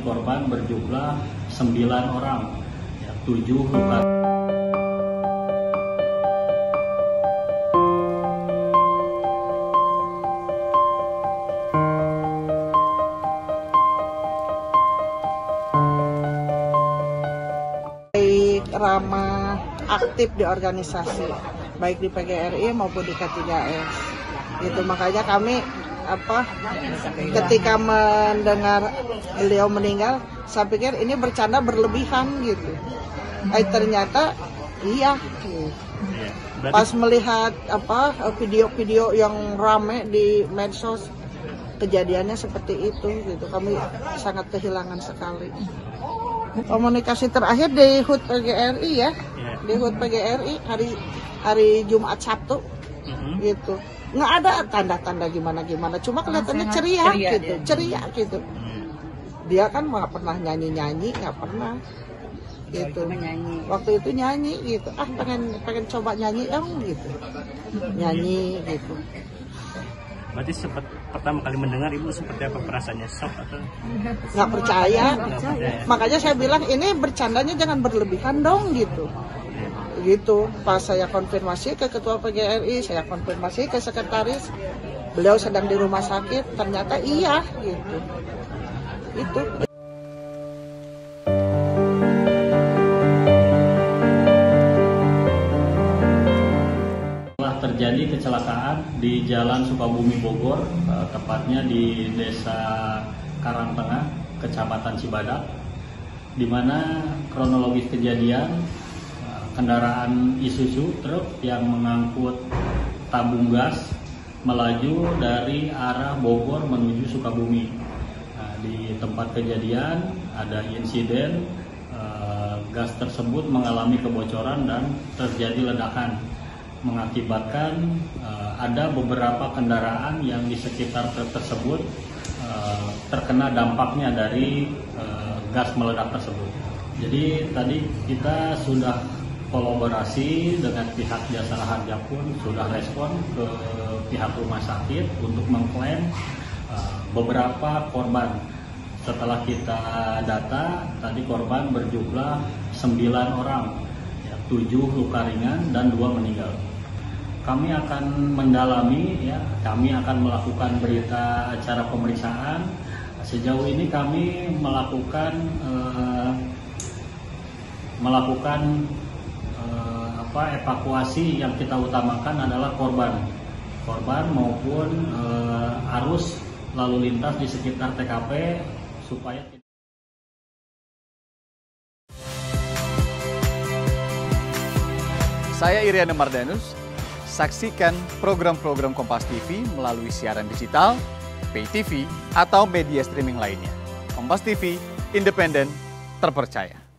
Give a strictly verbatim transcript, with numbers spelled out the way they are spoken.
tadi korban berjumlah sembilan orang, ya, tujuh luka. Baik, ramah, aktif di organisasi, baik di P G R I maupun di K tiga S. Itu makanya kami apa ketika mendengar beliau meninggal, saya pikir ini bercanda berlebihan gitu. Eh ternyata iya. Pas melihat apa video-video yang rame di medsos, kejadiannya seperti itu gitu. Kami sangat kehilangan sekali. Komunikasi terakhir di H U T P G R I ya, di H U T P G R I hari hari Jumat Sabtu gitu. Nggak ada tanda-tanda gimana-gimana, cuma kelihatannya ceria, ceria gitu, dia. ceria gitu. Dia kan nggak pernah nyanyi-nyanyi, nggak pernah gitu. Waktu itu nyanyi gitu, ah pengen pengen coba nyanyi dong gitu, nyanyi gitu. Berarti sempat pertama kali mendengar ibu seperti apa perasaannya, shock atau nggak percaya? Nggak percaya. Makanya saya bilang ini bercandanya jangan berlebihan dong gitu. Gitu, pas saya konfirmasi ke ketua P G R I, saya konfirmasi ke sekretaris, beliau sedang di rumah sakit, ternyata iya gitu. Itu telah terjadi kecelakaan di Jalan Sukabumi Bogor, tepatnya di Desa Karangtengah, Kecamatan Cibadak, di mana kronologis kejadian kendaraan Isuzu truk yang mengangkut tabung gas melaju dari arah Bogor menuju Sukabumi. Nah, di tempat kejadian ada insiden eh, gas tersebut mengalami kebocoran dan terjadi ledakan, mengakibatkan eh, ada beberapa kendaraan yang di sekitar truk tersebut eh, terkena dampaknya dari eh, gas meledak tersebut. Jadi tadi kita sudah kolaborasi dengan pihak jasa harja pun sudah respon ke pihak rumah sakit untuk mengklaim uh, beberapa korban. Setelah kita data, tadi korban berjumlah sembilan orang, ya, tujuh luka ringan dan dua meninggal. Kami akan mendalami, ya, kami akan melakukan berita acara pemeriksaan. Sejauh ini kami melakukan uh, melakukan apa evakuasi. Yang kita utamakan adalah korban, korban maupun e, arus lalu lintas di sekitar T K P supaya tidak. Saya Iryana Mardanus. Saksikan program-program Kompas T V melalui siaran digital, pay T V atau media streaming lainnya. Kompas T V, independen, terpercaya.